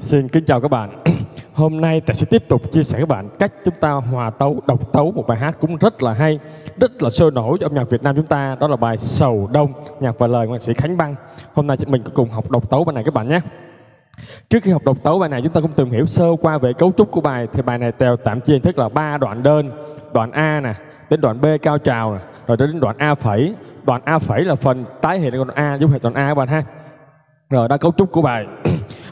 Xin kính chào các bạn. Hôm nay ta sẽ tiếp tục chia sẻ các bạn cách chúng ta hòa tấu, độc tấu một bài hát cũng rất là hay, rất là sôi nổi âm nhạc Việt Nam chúng ta. Đó là bài Sầu Đông, nhạc và lời của nhạc sĩ Khánh Băng. Hôm nay mình cùng học độc tấu bài này các bạn nhé. Trước khi học độc tấu bài này, chúng ta cũng tìm hiểu sơ qua về cấu trúc của bài. Thì bài này tạm chia hình thức là 3 đoạn đơn. Đoạn A nè, đến đoạn B cao trào nè, rồi đến đoạn A phẩy. Đoạn A phẩy là phần tái hiện đoạn A, giống hệt đoạn A các bạn ha. Rồi đó cấu trúc của bài.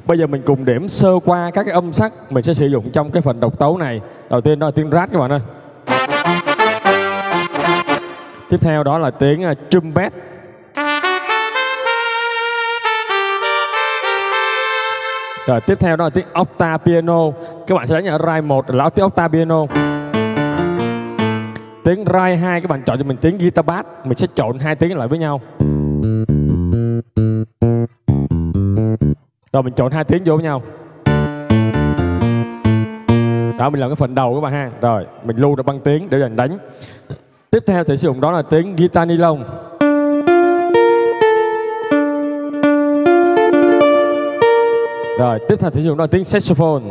Bây giờ mình cùng điểm sơ qua các cái âm sắc mình sẽ sử dụng trong cái phần độc tấu này. Đầu tiên đó là tiếng rát các bạn ơi. Tiếp theo đó là tiếng trumpet. Rồi tiếp theo đó là tiếng octa piano. Các bạn sẽ đánh ở rai 1 là tiếng octa piano. Tiếng rai 2 các bạn chọn cho mình tiếng guitar bass. Mình sẽ trộn hai tiếng lại với nhau. Rồi mình trộn hai tiếng vô với nhau. Đó, mình làm cái phần đầu các bạn ha. Rồi mình lưu được băng tiếng để dành đánh. Tiếp theo thì sử dụng đó là tiếng guitar ni lông. Rồi tiếp theo thì sử dụng đó là tiếng saxophone.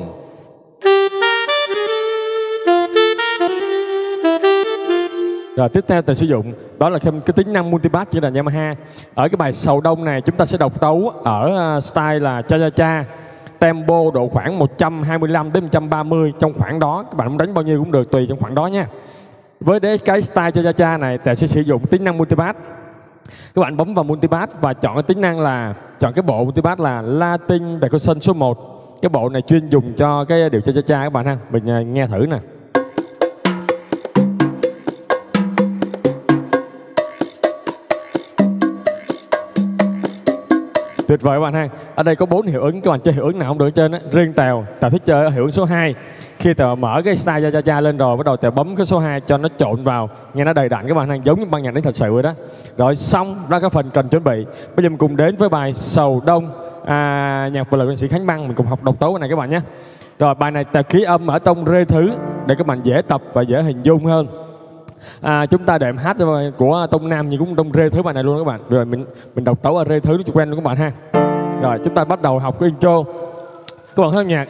Rồi tiếp theo tôi sử dụng đó là cái tính năng multibass chỉ là Yamaha. Ở cái bài Sầu Đông này chúng ta sẽ độc tấu ở style là cha cha cha, tempo độ khoảng 125 đến 130, trong khoảng đó các bạn đánh bao nhiêu cũng được, tùy trong khoảng đó nha. Với cái style cha cha cha này tôi sẽ sử dụng tính năng multibass. Các bạn bấm vào multibass và chọn cái tính năng là chọn cái bộ multibass là Latin percussion số 1. Cái bộ này chuyên dùng cho cái điệu cha cha cha các bạn ha. Mình nghe thử nè. Tuyệt vời các bạn ha. Ở đây có 4 hiệu ứng, các bạn chơi hiệu ứng nào không được hết trơn á. Riêng Tèo thích chơi hiệu ứng số 2. Khi Tèo mở cái style cha cha cha lên rồi, bắt đầu Tèo bấm cái số 2 cho nó trộn vào, nghe nó đầy đặn các bạn ha, giống như ban nhạc đấy thật sự rồi đó. Rồi xong, đó là cái phần cần chuẩn bị. Bây giờ mình cùng đến với bài Sầu Đông, nhạc và lời của nhạc sĩ Khánh Băng, mình cùng học độc tấu cái này các bạn nhé. Rồi bài này Tèo ký âm ở tông rê thứ để các bạn dễ tập và dễ hình dung hơn. Chúng ta đệm hát của tông nam nhưng cũng tông rê thứ bài này luôn các bạn. Rồi mình đọc tấu ở rê thứ nó quen luôn các bạn ha. Rồi chúng ta bắt đầu học cái intro. Các bạn thấy nhạc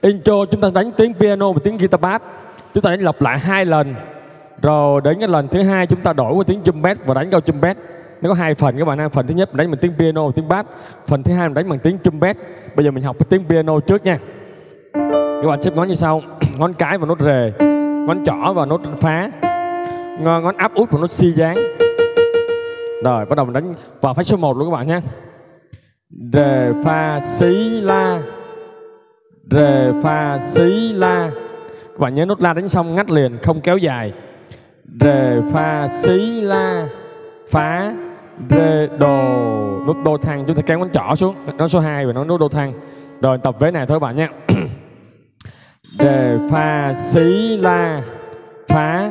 intro chúng ta đánh tiếng piano và tiếng guitar bass. Chúng ta đánh lặp lại 2 lần. Rồi đến cái lần thứ 2 chúng ta đổi qua tiếng trumpet và đánh cao trumpet. Nó có 2 phần các bạn ha. Phần thứ nhất mình đánh bằng tiếng piano và tiếng bass. Phần thứ hai mình đánh bằng tiếng trumpet. Bây giờ mình học cái tiếng piano trước nha. Các bạn xếp ngón như sau: ngón cái vào nốt rề, ngón trỏ vào nốt phá, ngón áp út của nó si dáng. Rồi bắt đầu mình đánh vào phách số 1 luôn các bạn nhé. Rê pha xí la, rê pha xí la. Các bạn nhớ nốt la đánh xong ngắt liền, không kéo dài. Rê pha xí la phá rê đồ. Nốt đô thăng chúng ta kéo ngón trỏ xuống, nó số 2 và nó nốt đô thăng. Rồi tập vế này thôi các bạn nhé. Rê pha xí la phá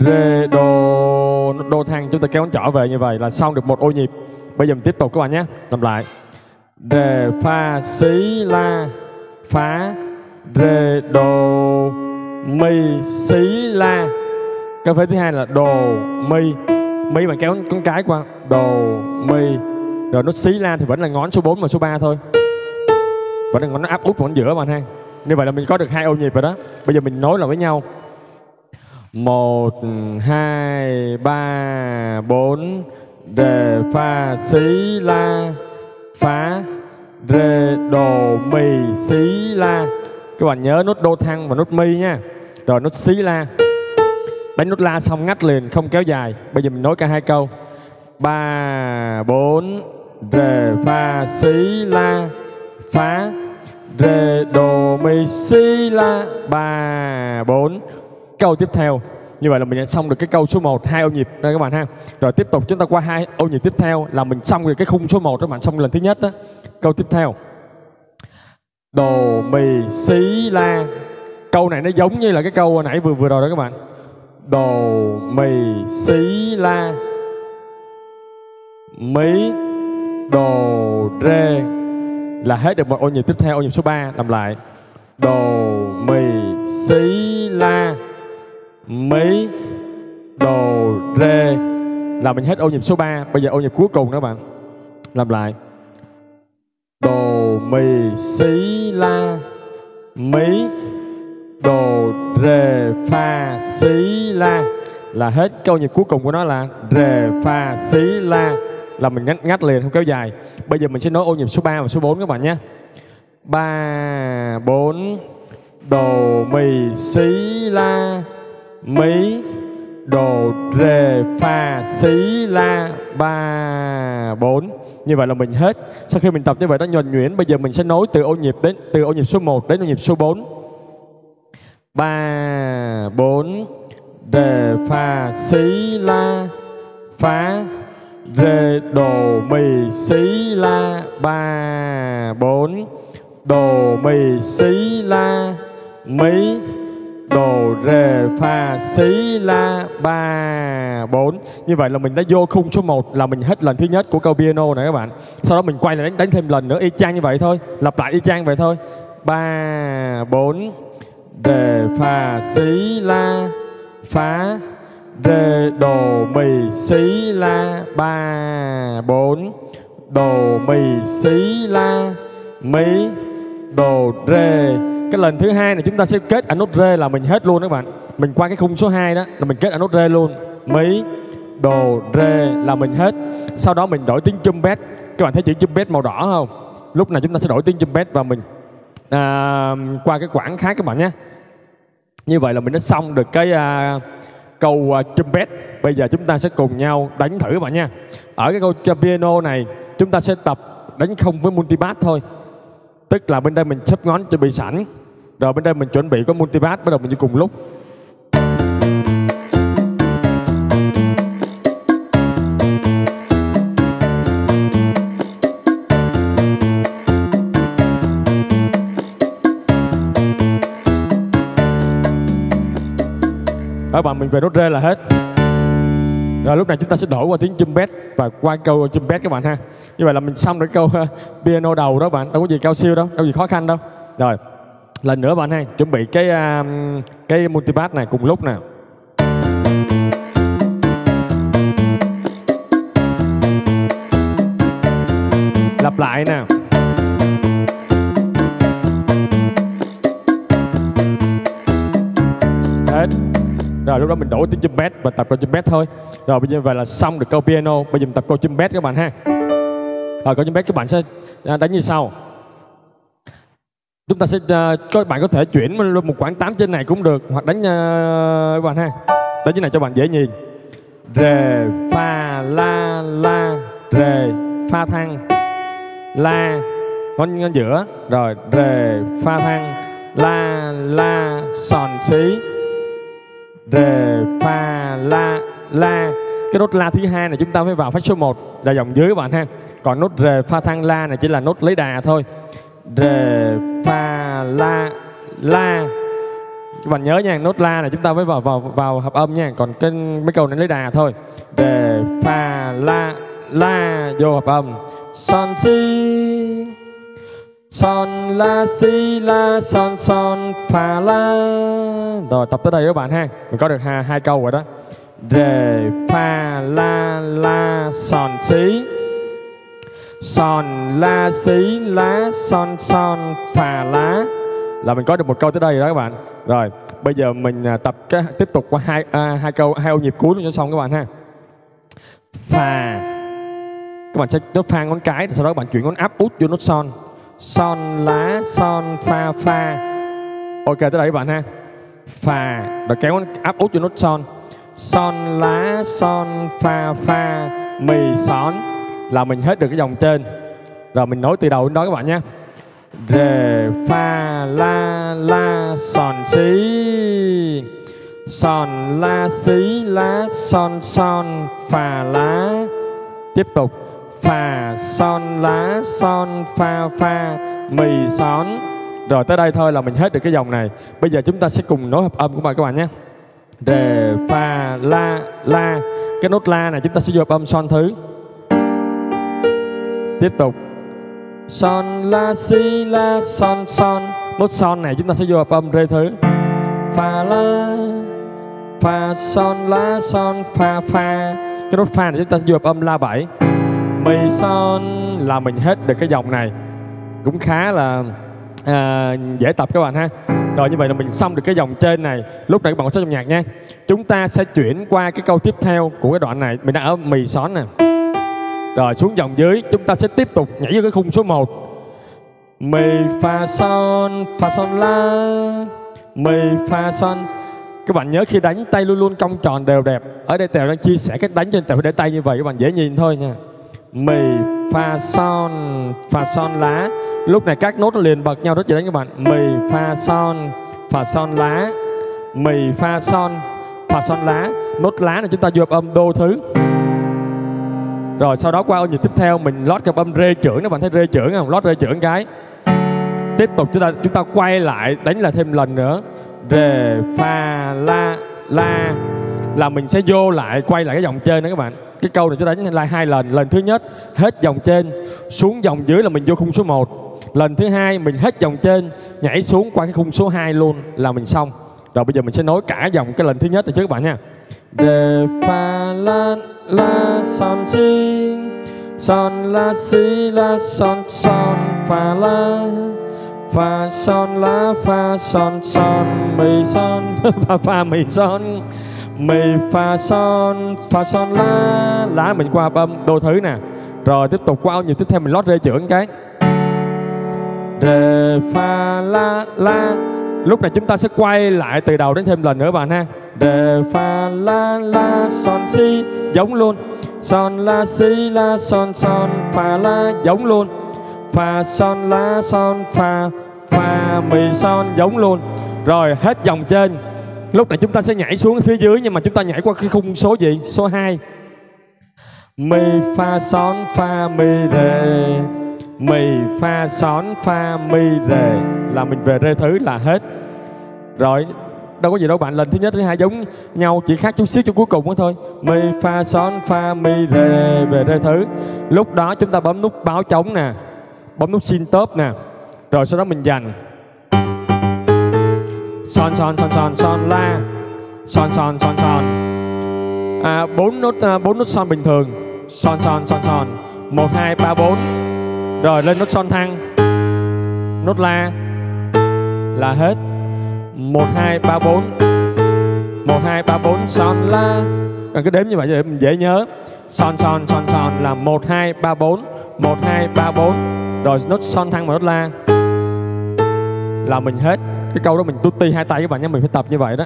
rê đồ, đô thăng chúng ta kéo ngón trỏ về, như vậy là xong được một ô nhịp. Bây giờ mình tiếp tục các bạn nhé, làm lại. Rê pha xí la phá rê đồ mi xí la. Cái phế thứ hai là đồ mi, mi bạn kéo con cái qua đồ mi. Rồi nốt xí la thì vẫn là ngón số 4 và số 3 thôi, vẫn là ngón áp út ngón giữa bạn ha. Như vậy là mình có được 2 ô nhịp rồi đó. Bây giờ mình nối lại với nhau. 1, 2, 3, 4. Rê pha xí la phá rê đồ mi xí la. Các bạn nhớ nốt đô thăng và nốt mi nha. Rồi nốt xí la, đánh nốt la xong ngắt liền, không kéo dài. Bây giờ mình nối cả 2 câu. 3, 4. Rê pha xí la phá rê đồ mi xí la. 3, 4. Câu tiếp theo. Như vậy là mình đã xong được cái câu số 1, 2 ô nhịp đây các bạn ha. Rồi tiếp tục chúng ta qua 2 ô nhịp tiếp theo là mình xong được cái khung số 1 đó các bạn, xong lần thứ nhất đó. Câu tiếp theo. Đồ mì xí la. Câu này nó giống như là cái câu hồi nãy vừa rồi đó các bạn. Đồ mì xí la mí đồ rê là hết được một ô nhịp tiếp theo, ô nhịp số 3. Làm lại. Đồ mì xí la mí đồ rê là mình hết ô nhịp số 3. Bây giờ ô nhịp cuối cùng đó các bạn, làm lại. Đồ mì xí la mí đồ rề pha xí la. Là hết câu nhịp cuối cùng của nó là rề pha xí la, là mình ngắt liền không kéo dài. Bây giờ mình sẽ nói ô nhịp số 3 và số 4 các bạn nhé. 3, 4 đồ mì xí la mí đồ rề pha xí la. 3, 4. Như vậy là mình hết. Sau khi mình tập như vậy nó nhuần nhuyễn, bây giờ mình sẽ nối từ ô nhịp đến từ ô nhịp số 1 đến ô nhịp số 4. 3, 4 rề pha xí la phá rê đồ mì xí la. 3, 4 đồ mì xí la mí đồ rề pha xí la. 3, 4. Như vậy là mình đã vô khung số 1, là mình hết lần thứ nhất của câu piano này các bạn. Sau đó mình quay lại đánh thêm lần nữa y chang như vậy thôi, lặp lại y chang vậy thôi. 3, 4 rề pha xí la phá rê đồ mì xí la. 3, 4 đồ mì xí la mí đồ rê. Cái lần thứ hai này chúng ta sẽ kết ở nốt rê là mình hết luôn các bạn. Mình qua cái khung số 2 đó là mình kết ở nốt rê luôn. Mí đồ rê là mình hết. Sau đó mình đổi tiếng trumpet. Các bạn thấy chữ trumpet màu đỏ không? Lúc này chúng ta sẽ đổi tiếng trumpet và mình qua cái quãng khác các bạn nhé. Như vậy là mình đã xong được cái câu trumpet. Bây giờ chúng ta sẽ cùng nhau đánh thử các bạn nha. Ở cái câu piano này chúng ta sẽ tập đánh không với multibass thôi. Tức là bên đây mình xếp ngón chuẩn bị sẵn, rồi bên đây mình chuẩn bị có multibass, bắt đầu mình đi cùng lúc. Các bạn mình về nốt rê là hết. Rồi lúc này chúng ta sẽ đổi qua tiếng trumpet và qua câu trumpet các bạn ha. Như vậy là mình xong được câu piano đầu đó bạn, đâu có gì cao siêu đâu, đâu gì khó khăn đâu. Rồi, lần nữa bạn ha, chuẩn bị cái multibass này cùng lúc nào. Lặp lại nè. Hết. Rồi lúc đó mình đổi tiếng trumpet và tập câu trumpet thôi. Rồi bây giờ vậy là xong được câu piano. Bây giờ mình tập câu trumpet các bạn ha. Rồi câu trumpet các bạn sẽ đánh như sau. Chúng ta sẽ các bạn có thể chuyển một khoảng 8 trên này cũng được, hoặc đánh các bạn ha. Đánh như này cho bạn dễ nhìn. Rê pha la la rê pha thăng la ngón giữa. Rồi rê pha thăng la la sòn xí rê pha la la. Cái nốt la thứ hai này chúng ta phải vào phách số 1 là dòng dưới các bạn ha. Còn nốt rê pha thăng la này chỉ là nốt lấy đà thôi. Rê pha la la. Các bạn nhớ nha, nốt la này chúng ta phải vào hợp âm nha. Còn cái mấy câu này lấy đà thôi. Rê pha la la vô hợp âm. Son si son la si la son son pha la. Rồi tập tới đây các bạn ha, mình có được hai câu rồi đó. Rê pha la la son si son la si lá son son pha lá. Là mình có được một câu tới đây rồi đó các bạn. Rồi bây giờ mình tập tiếp tục qua hai câu, hai ô nhịp cuối luôn cho xong các bạn ha. Pha, các bạn sẽ đốt pha ngón cái, sau đó các bạn chuyển ngón áp út vô nốt son. Son lá son pha pha. Ok tới đây các bạn ha. Phà, rồi kéo áp út cho nốt son. Son lá son pha pha mì xón. Là mình hết được cái dòng trên. Rồi mình nối từ đầu đến đó các bạn nhé. Rê pha la la son xí son la xí lá son son phà lá. Tiếp tục phà son lá son pha pha mì xón. Rồi tới đây thôi là mình hết được cái dòng này. Bây giờ chúng ta sẽ cùng nối hợp âm của các bạn nhé. Rê pha la la. Cái nốt la này chúng ta sẽ vô hợp âm son thứ. Tiếp tục son la si la son son. Nốt son này chúng ta sẽ vô hợp âm rê thứ. Pha la pha son la son pha pha. Cái nốt pha này chúng ta sẽ vô hợp âm la 7. Mi son là mình hết được cái dòng này. cũng khá là dễ tập các bạn ha. Rồi như vậy là mình xong được cái dòng trên này. Lúc nãy các bạn có trong nhạc nha. Chúng ta sẽ chuyển qua cái câu tiếp theo của cái đoạn này. Mình đã ở mì xón nè. Rồi xuống dòng dưới, chúng ta sẽ tiếp tục nhảy vô cái khung số 1. Mì fa son la, mì fa son. Các bạn nhớ khi đánh tay luôn luôn cong tròn đều đẹp. Ở đây Tèo đang chia sẻ cách đánh cho Tèo để tay như vậy, các bạn dễ nhìn thôi nha. Mì fa son lá. Lúc này các nốt liền bật nhau rất dễ đánh các bạn. Mì fa son lá, mì fa son lá. Nốt lá này chúng ta dập âm đô thứ. Rồi sau đó qua âm nhịp tiếp theo mình lót gặp âm rê trưởng, các bạn thấy rê trưởng không? Lót rê trưởng cái. Tiếp tục chúng ta quay lại đánh là thêm lần nữa. Rê pha la la là mình sẽ vô lại quay lại cái dòng trên đó các bạn. Cái câu này chúng ta đánh lại hai lần, lần thứ nhất hết dòng trên, xuống dòng dưới là mình vô khung số 1. Lần thứ hai mình hết dòng trên, nhảy xuống qua cái khung số 2 luôn là mình xong. Rồi bây giờ mình sẽ nối cả dòng cái lần thứ nhất rồi chứ các bạn nha. Rê pha la la son si son la si la son son fa la fa son mi son fa mi fa son la lá mình qua bấm đô thứ nè. Rồi tiếp tục qua âm nhịp tiếp theo mình lót rê trưởng cái. Rê fa la la. Lúc này chúng ta sẽ quay lại từ đầu đến thêm lần nữa bạn ha. Rê fa la la son si giống luôn. Son la si la son son fa la giống luôn. Fa son la son fa fa mi son giống luôn. Rồi hết dòng trên. Lúc này chúng ta sẽ nhảy xuống phía dưới nhưng mà chúng ta nhảy qua cái khung số gì? Số 2. Mi fa son fa mi rê. Mi fa son fa mi rê là mình về rê thứ là hết. Rồi đâu có gì đâu bạn, lần thứ nhất thứ hai giống nhau chỉ khác chút xíu cho cuối cùng đó thôi. Mi fa son fa mi rê về rê thứ. Lúc đó chúng ta bấm nút báo trống nè, bấm nút xin tớp nè. Rồi sau đó mình dành son son son son son la son son son son bốn nốt son bình thường son son son son 1 2 3 4 rồi lên nốt son thăng nốt la là hết. 1 2 3 4 1 2 3 4 son la. Còn cứ đếm như vậy để mình dễ nhớ. Son son son son là 1 2 3 4 1 2 3 4 rồi nốt son thăng và nốt la là mình hết cái câu đó. Mình tutti hai tay các bạn nhé, mình phải tập như vậy đó,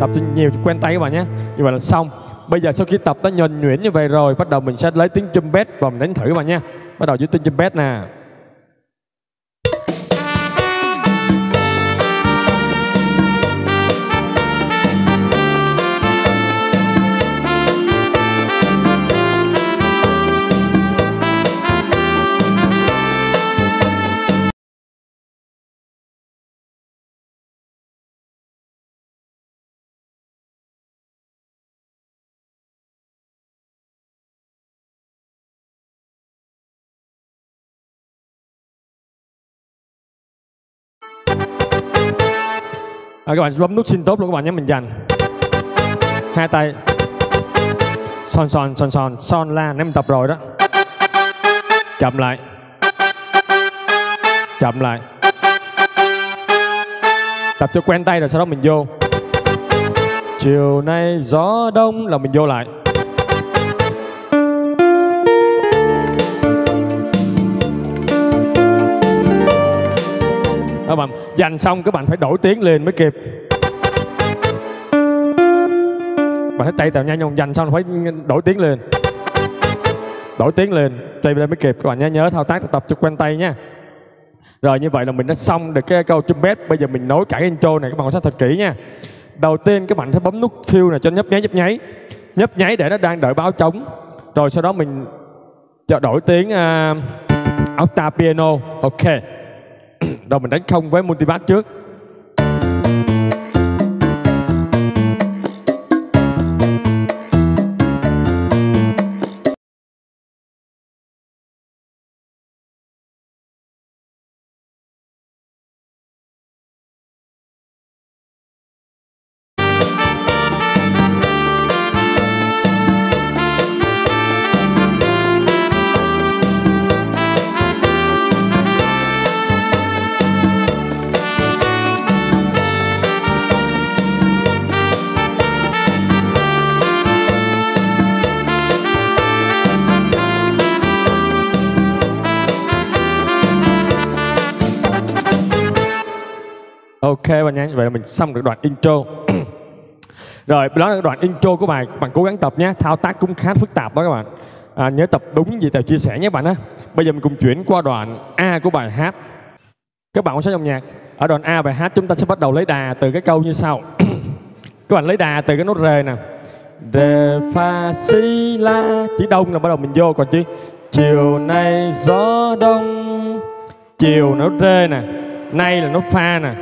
tập cho nhiều quen tay các bạn nhé. Như vậy là xong. Bây giờ sau khi tập nó nhuần nhuyễn như vậy rồi bắt đầu mình sẽ lấy tiếng trumpet và mình đánh thử các bạn nhé. Bắt đầu với tiếng trumpet nè. Các bạn bấm nút xin tốt luôn các bạn nhé. Mình dành hai tay son son son son son la. Nếu mình tập rồi đó, chậm lại, chậm lại, tập cho quen tay. Rồi sau đó mình vô chiều nay gió đông là mình vô lại. Các bạn dành xong các bạn phải đổi tiếng liền mới kịp. Bạn thấy tay Tèo nhanh nhông, dành xong phải đổi tiếng liền, đổi tiếng liền tay lên mới kịp. Các bạn nhớ thao tác tập cho quen tay nha. Rồi như vậy là mình đã xong được cái câu trumpet. Bây giờ mình nối cả intro này, các bạn quan sát thật kỹ nha. Đầu tiên các bạn sẽ bấm nút fill này cho nhấp nháy, nhấp nháy, nhấp nháy để nó đang đợi báo trống. Rồi sau đó mình đổi tiếng octave piano. Ok. Rồi mình đánh không với multibass trước. Ok bạn nha, vậy là mình xong được đoạn intro. Rồi đó là đoạn intro của bài, bạn cố gắng tập nhé, thao tác cũng khá phức tạp đó các bạn. Nhớ tập đúng gì Tèo chia sẻ nhé bạn á. Bây giờ mình cùng chuyển qua đoạn A của bài hát. Các bạn quan sát dòng nhạc. Ở đoạn A bài hát chúng ta sẽ bắt đầu lấy đà từ cái câu như sau. Các bạn lấy đà từ cái nốt rê nè. Rê pha si la, chỉ đông là bắt đầu mình vô, còn chứ chiều nay gió đông, chiều nốt rê nè, nay là nốt pha nè,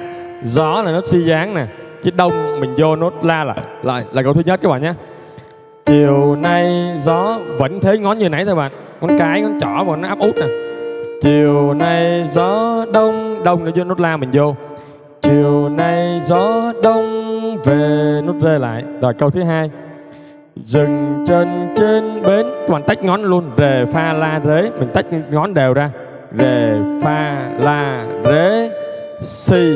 gió là nốt si giáng nè, chứ đông mình vô nốt la là câu thứ nhất các bạn nhé. Chiều nay gió, vẫn thế ngón như nãy thôi bạn, ngón cái ngón trỏ mà nó áp út nè. Chiều nay gió đông, đông nó vô nốt la mình vô. Chiều nay gió đông, về nốt rê lại. Rồi câu thứ hai, dừng chân trên bến, các bạn tách ngón luôn, rê pha la rế, mình tách ngón đều ra, rê pha la rế si.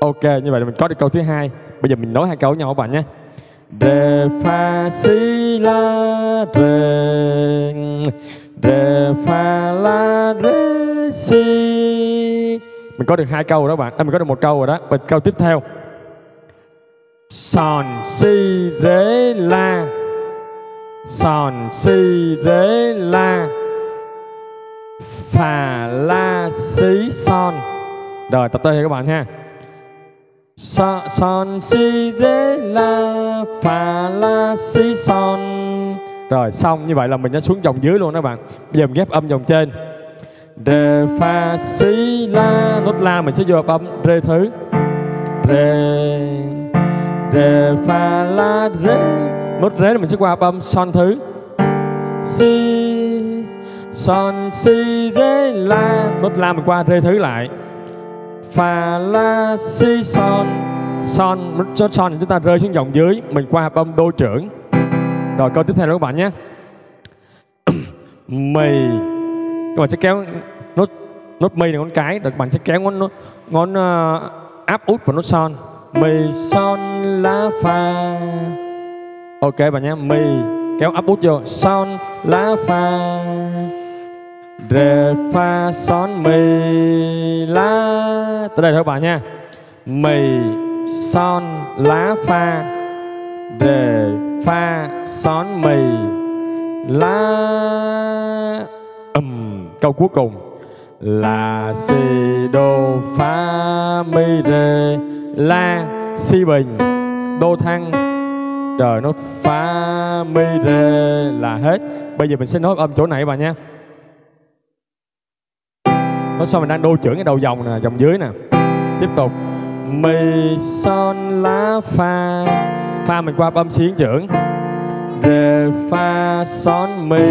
Ok, như vậy là mình có được câu thứ hai. Bây giờ mình nối hai câu với nhau các bạn nhé. Rê pha si la rê, rê pha la rê si. Mình có được hai câu rồi đó bạn, mình có được một câu rồi đó. Và câu tiếp theo, son si rê la, son si rê la, phà la si son. Rồi tập tới đây các bạn ha. Son si rê la, phà la si son. Rồi xong, như vậy là mình đã xuống dòng dưới luôn đó bạn. Bây giờ mình ghép âm dòng trên. Rê pha si la, nốt la mình sẽ vô hợp âm rê thứ. Rê, rê pha la rê, nốt rê là mình sẽ qua hợp âm son thứ. Si, son si rê la, nốt la mình qua rê thứ lại. Phà la si son, son nốt son thì chúng ta rơi xuống dòng dưới, mình qua hợp âm đô trưởng. Rồi câu tiếp theo đó các bạn nhé. Mì, các bạn sẽ kéo nốt mi là ngón cái, rồi các bạn sẽ kéo ngón áp út vào nốt son. Mì son la phà. Ok bạn nhé, mì kéo áp út vô, son la phà. Rê pha son mì la. Tới đây thôi các bạn nha. Mì son lá pha, rê pha son mì la. Câu cuối cùng là si đô pha mi rê la si bình đô thăng. Rồi nốt pha mi rê là hết. Bây giờ mình sẽ nốt âm chỗ này các bạn nha. Nó sao mình đang đô trưởng cái đầu dòng nè, dòng dưới nè. Tiếp tục mi son lá pha, pha mình qua âm xuyến trưởng. Rê pha son mi,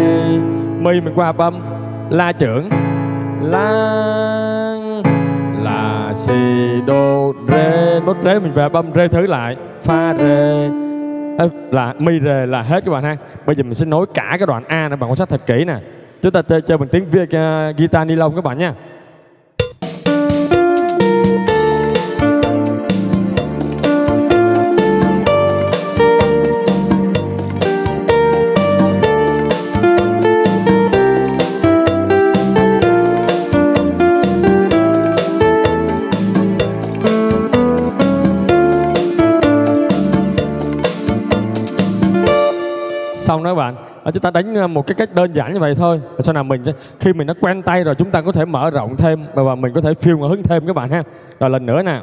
mi mình qua âm la trưởng. La si đô rê, nốt rê mình về âm rê thứ lại. Pha rê là mi rê là hết các bạn ha. Bây giờ mình sẽ nối cả cái đoạn A nè, bạn quan sát thật kỹ nè. Chúng ta chơi bằng tiếng Việt guitar ni lông các bạn nha. Xong đó các bạn. Chúng ta đánh một cái cách đơn giản như vậy thôi. Và sau này mình sẽ, khi mình đã quen tay rồi, chúng ta có thể mở rộng thêm và mình có thể phiêu ngẫu hứng thêm các bạn ha. Rồi lần nữa nè.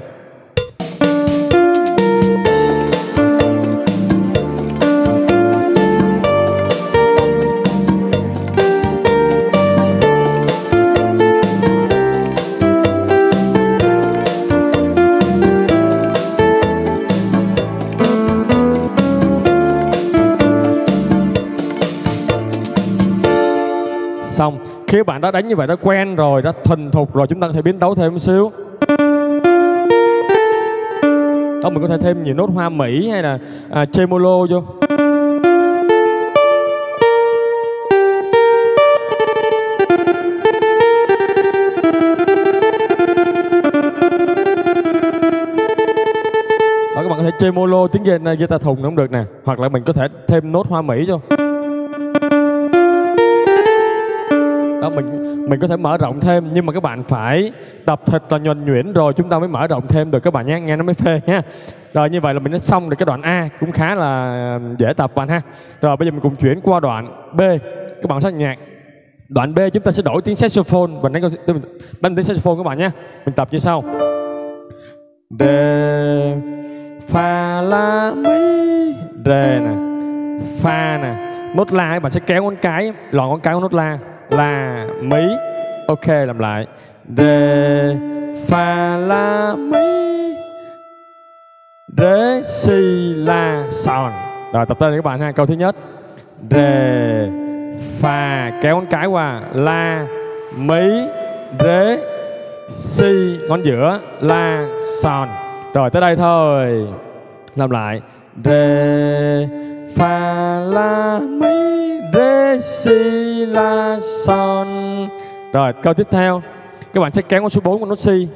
Xong, khi bạn đã đánh như vậy, đã quen rồi, đã thuần thục rồi, chúng ta có thể biến tấu thêm một xíu. Đó, mình có thể thêm nhiều nốt hoa mỹ hay là tremolo vô. Đó, các bạn có thể tremolo tiếng guitar thùng cũng được nè, hoặc là mình có thể thêm nốt hoa mỹ vô. Đó, mình mình có thể mở rộng thêm, nhưng mà các bạn phải tập thật là nhuần nhuyễn rồi chúng ta mới mở rộng thêm được các bạn nhé, nghe nó mới phê nhé. Rồi như vậy là mình đã xong được cái đoạn A, cũng khá là dễ tập bạn ha. Rồi bây giờ mình cùng chuyển qua đoạn B, các bạn soạn nhạc. Đoạn B chúng ta sẽ đổi tiếng saxophone và đánh tiếng saxophone các bạn nhé. Mình tập như sau: Rê, Fa, La, Mi, Rê nè, Fa nè. Nốt La bạn sẽ kéo ngón cái, lọn ngón cái của nốt La, La, Mi. Ok, làm lại: Rê, Fa, La, Mi, Rê, Si, La, Son. Rồi tập tên các bạn ha. Câu thứ nhất: Rê, Fa, kéo ngón cái qua, La, Mi, Rê, Si, ngón giữa, La, Son. Rồi tới đây thôi. Làm lại: Rê, Fa, La, Mi, Rê, Si, La, Son. Rồi câu tiếp theo, các bạn sẽ kéo ngón số 4 của nốt Si,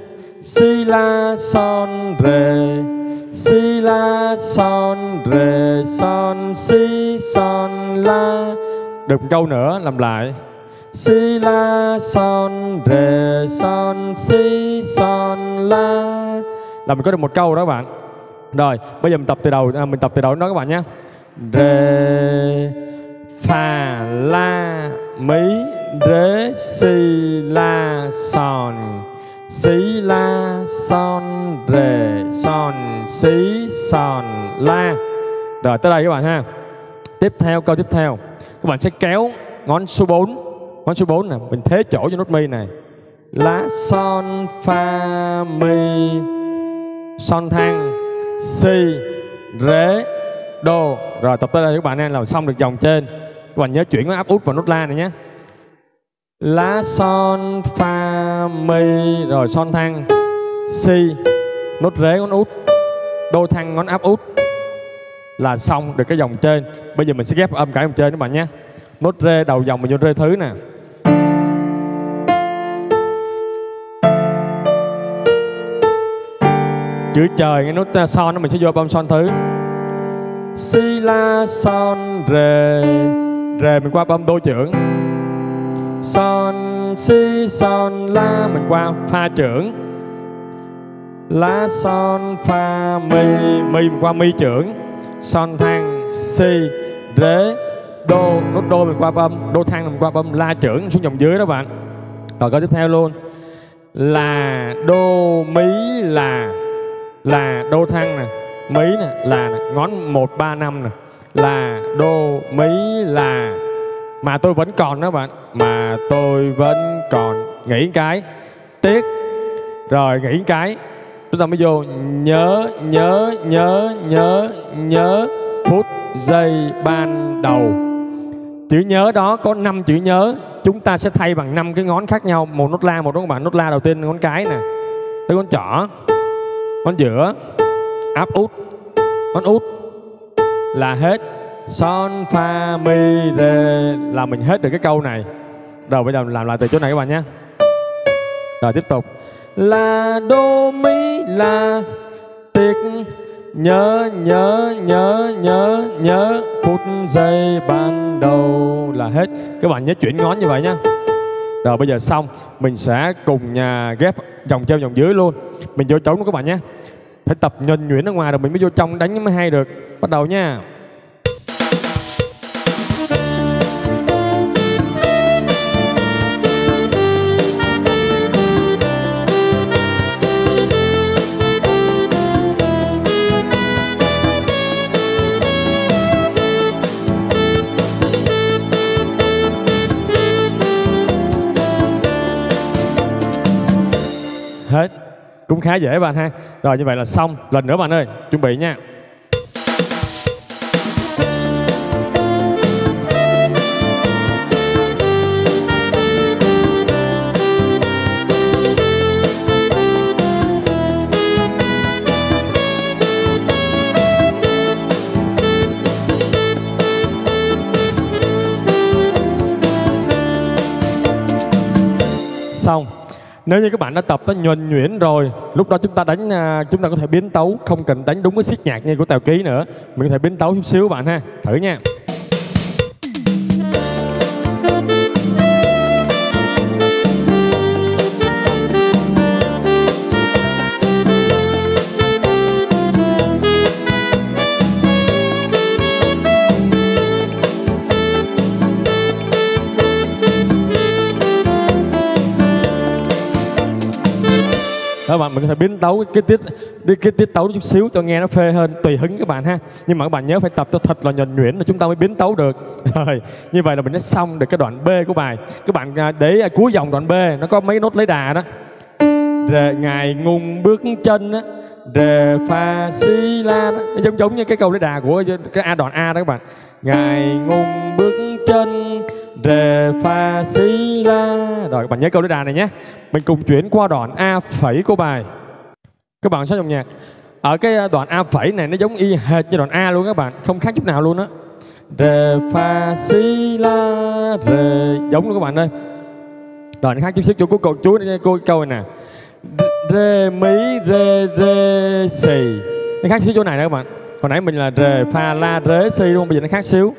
Si, La, Son, Rê, Si, La, Son, Rê, Son, Si, Son, La. Được một câu nữa, làm lại: Si, La, Son, Rê, Son, Si, Son, La. Là mình có được một câu đó các bạn. Rồi, bây giờ mình tập từ đầu, đó các bạn nhé. Rê, Fa, La, Mi, Rê, Si, La, Son. Si, La, Son, Rê, Son, Si, Son, La. Rồi tới đây các bạn ha. Tiếp theo, câu tiếp theo, các bạn sẽ kéo ngón số 4, nè, mình thế chỗ cho nốt Mi này, La, Son, Fa, Mi, Son thăng, Si, Rê, Đô. Rồi tập tới đây các bạn nên làm xong được dòng trên. Các bạn nhớ chuyển nó áp út vào nốt La này nhé. La, Son, Fa, Mi, rồi Son thăng, Si, nốt Rế ngón út, Đô thăng ngón áp út. Là xong được cái dòng trên. Bây giờ mình sẽ ghép âm cả dòng trên các bạn nhé. Nốt Rê đầu dòng mình vô Rê thứ nè, chữ trời nghe nốt Son mình sẽ vô âm Son thứ, Si, La, Son, Rê. Rê mình qua âm Đô trưởng, Son, Si, Son, La. Mình qua Fa trưởng, La, Son, Fa, Mi. Mi mình qua Mi trưởng, Son thăng, Si, Rê, Đô. Nốt Đô mình qua âm Đô thăng, mình qua âm La trưởng xuống dòng dưới đó bạn. Rồi câu tiếp theo luôn: Là, Đô, Mi, Là. Là, Đô thăng nè, Mi nè, Là nè, ngón 1, 3, 5 nè, Là, Đô, Mi, Là. Mà tôi vẫn còn đó bạn, mà tôi vẫn còn. Nghỉ cái, tiếc. Rồi nghỉ cái, chúng ta mới vô nhớ, nhớ, nhớ, nhớ, nhớ phút giây ban đầu. Chữ nhớ đó có 5 chữ nhớ, chúng ta sẽ thay bằng 5 cái ngón khác nhau, một nốt La, một nốt bạn. Nốt La đầu tiên ngón cái nè, tới ngón trỏ, ngón giữa, áp út, ngón út là hết. Son, Fa, Mi, Rê là mình hết được cái câu này. Rồi bây giờ mình làm lại từ chỗ này các bạn nhé. Rồi tiếp tục: Là, Đô, Mi, Là, tiếc. Nhớ, nhớ, nhớ, nhớ, nhớ phút giây ban đầu là hết. Các bạn nhớ chuyển ngón như vậy nhé. Rồi bây giờ xong, mình sẽ cùng ghép dòng treo dòng dưới luôn. Mình vô trống luôn các bạn nhé. Phải tập nhuần nhuyễn ở ngoài rồi mình mới vô trong đánh mới hay được. Bắt đầu nha. Hết. Cũng khá dễ bạn ha. Rồi như vậy là xong. Lần nữa bạn ơi, chuẩn bị nha. Xong. Nếu như các bạn đã tập nó nhuần nhuyễn rồi, lúc đó chúng ta đánh, chúng ta có thể biến tấu, không cần đánh đúng cái siết nhạc như của Tèo Ký nữa. Mình có thể biến tấu chút xíu bạn ha, thử nha. Đó, bạn mình có thể biến tấu cái tiết tấu chút xíu cho nghe nó phê hơn, tùy hứng các bạn ha. Nhưng mà các bạn nhớ phải tập cho thật là nhuần nhuyễn là chúng ta mới biến tấu được. Rồi, như vậy là mình đã xong được cái đoạn B của bài. Các bạn để cuối dòng đoạn B nó có mấy nốt lấy đà đó. Rề ngài ngung bước chân á, rề pha si la đó. Nó giống như cái câu lấy đà của cái đoạn A đó các bạn. Ngài ngung bước chân rê pha si la. Rồi các bạn nhớ câu đối đà này nhé. Mình cùng chuyển qua đoạn A phẩy của bài. Các bạn sẽ dòng nhạc. Ở cái đoạn A phẩy này nó giống y hệt như đoạn A luôn các bạn, không khác chút nào luôn á. Rê pha si la rê, giống luôn các bạn ơi. Đoạn khác chút xíu chỗ của cậu chú cô câu này nè. Rê mí rê rê xì. Nó khác xíu chỗ này nè các bạn. Hồi nãy mình là rê pha la rê si đúng không? Bây giờ nó khác xíu.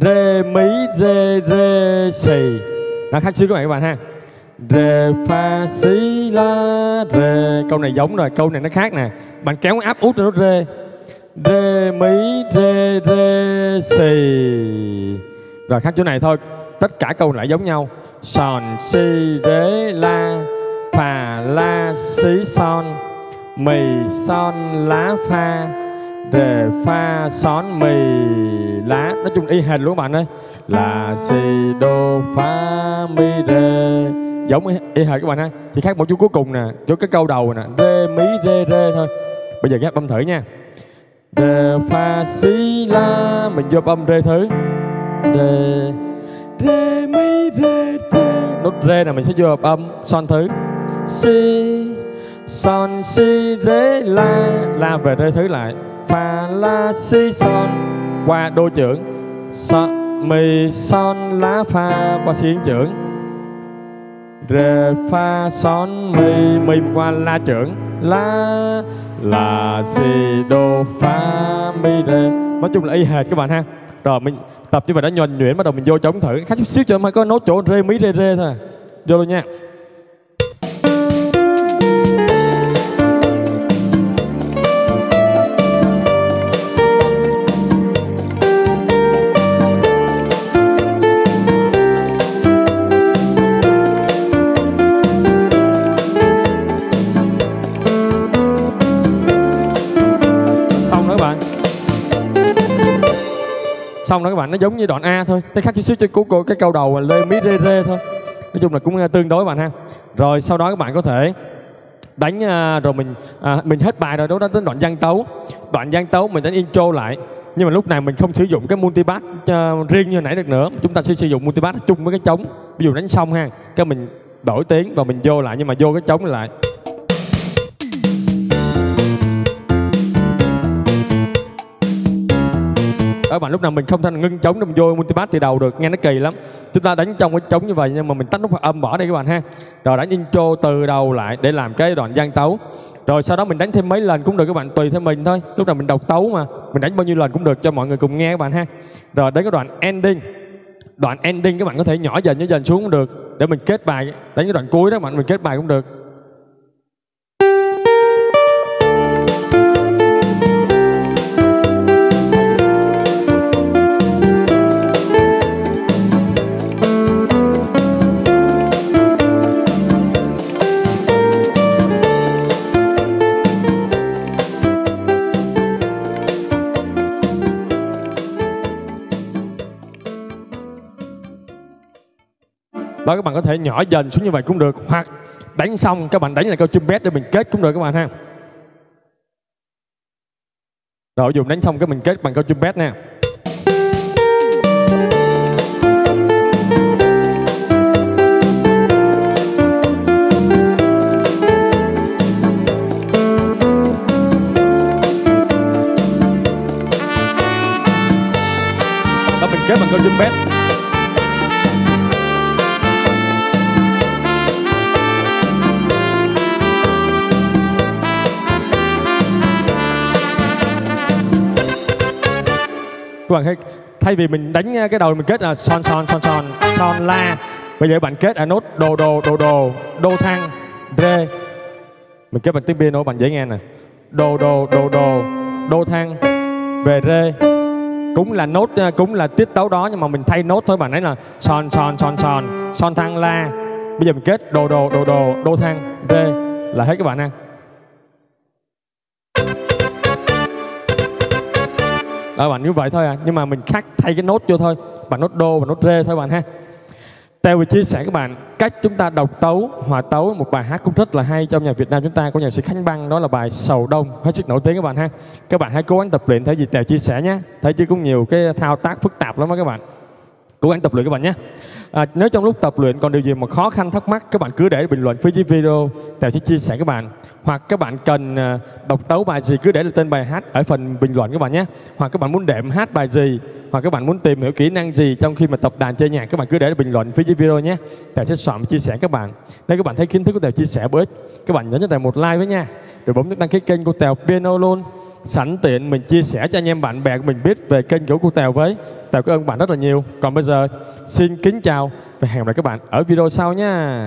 Rê mí rê rê xì. Nó khác xíu các bạn ha. Rê pha xí la rê. Câu này giống rồi, câu này nó khác nè. Bạn kéo áp út cho nó rê. Rê mí rê rê xì. Rồi khác chỗ này thôi. Tất cả câu lại giống nhau. Son si rê la phà la xí son. Mì son lá pha. Rê pha son mì lá. Nói chung y hệt luôn các bạn ơi. Là si đô pha mi rê. Giống y hệt các bạn ha. Chỉ khác một chút cuối cùng nè, chỗ cái câu đầu nè. Rê mí rê rê thôi. Bây giờ ghép âm thử nha. Rê pha si la. Mình vô âm rê thử. Rê rê mi rê rê. Nốt rê nè mình sẽ vô âm son thử. Si son si rê la. La về rê thử lại. Pha la si son qua đô trưởng. Son mi son lá pha qua xiên trưởng. Rê pha son mi mi qua la trưởng. La la si đô pha mi rê. Nói chung là y hệt các bạn ha. Rồi mình tập như vậy đã nhuần nhuyễn, bắt đầu mình vô trống thử khách chút xíu cho mới có nốt chỗ rê mí rê rê thôi. Vô luôn nha. Xong đó các bạn, nó giống như đoạn A thôi. Cái khác chút xíu của cái câu đầu là lê mí rê rê thôi. Nói chung là cũng tương đối bạn ha. Rồi sau đó các bạn có thể đánh rồi mình hết bài rồi, đó đến đoạn giang tấu. Đoạn giang tấu mình đánh intro lại. Nhưng mà lúc này mình không sử dụng cái multibass riêng như nãy được nữa. Chúng ta sẽ sử dụng multibass chung với cái trống. Ví dụ đánh xong ha, cái mình đổi tiếng và mình vô lại, nhưng mà vô cái trống lại. Các bạn lúc nào mình không thể ngưng trống để mình vô multibass từ đầu được, nghe nó kỳ lắm. Chúng ta đánh trong cái trống như vậy nhưng mà mình tách nút âm bỏ đây các bạn ha. Rồi đánh intro từ đầu lại để làm cái đoạn gian tấu. Rồi sau đó mình đánh thêm mấy lần cũng được các bạn, tùy theo mình thôi. Lúc nào mình độc tấu mà, mình đánh bao nhiêu lần cũng được cho mọi người cùng nghe các bạn ha. Rồi đến cái đoạn ending. Đoạn ending các bạn có thể nhỏ dần xuống cũng được. Để mình kết bài, đánh cái đoạn cuối đó các bạn, mình kết bài cũng được. Đó, các bạn có thể nhỏ dần xuống như vậy cũng được, hoặc đánh xong các bạn đánh lại câu trumpet để mình kết cũng được các bạn ha. Rồi dùng đánh xong cái mình kết bằng câu trumpet nè. Đó mình kết bằng câu trumpet. Các bạn thấy, thay vì mình đánh cái đầu mình kết là son la, bây giờ bạn kết ở nốt đồ đô thăng rê. Mình kết bằng tiếng piano bạn dễ nghe nè. Đồ đô thăng về rê. Cũng là nốt, cũng là tiết tấu đó nhưng mà mình thay nốt thôi. Bạn ấy là son thăng la. Bây giờ mình kết đồ đô thăng rê là hết các bạn ha. Bạn như vậy thôi à, nhưng mà mình khác thay cái nốt vô thôi, bằng nốt đô và nốt rê thôi bạn ha. Tèo vừa chia sẻ các bạn cách chúng ta độc tấu, hòa tấu một bài hát cũng rất là hay trong nhạc Việt Nam chúng ta của nhạc sĩ Khánh Băng, đó là bài Sầu Đông, hết sức nổi tiếng các bạn ha. Các bạn hãy cố gắng tập luyện theo gì Tèo chia sẻ nhé, thấy chứ cũng nhiều cái thao tác phức tạp lắm đó các bạn. Cố gắng tập luyện các bạn nhé. Nếu trong lúc tập luyện còn điều gì mà khó khăn thắc mắc, các bạn cứ để bình luận phía dưới video, Tèo sẽ chia sẻ các bạn. Hoặc các bạn cần đọc tấu bài gì cứ để là tên bài hát ở phần bình luận các bạn nhé. Hoặc các bạn muốn đệm hát bài gì, hoặc các bạn muốn tìm hiểu kỹ năng gì trong khi mà tập đàn chơi nhạc, các bạn cứ để bình luận phía dưới video nhé. Tèo sẽ soạn chia sẻ các bạn. Nếu các bạn thấy kiến thức của Tèo chia sẻ bổ ích, các bạn nhớ cho Tèo một like với nha. Rồi bấm nút đăng ký kênh của Tèo Piano luôn. Sẵn tiện mình chia sẻ cho anh em bạn bè của mình biết về kênh của Tèo với. Tèo cảm ơn bạn rất là nhiều. Còn bây giờ xin kính chào và hẹn gặp lại các bạn ở video sau nha.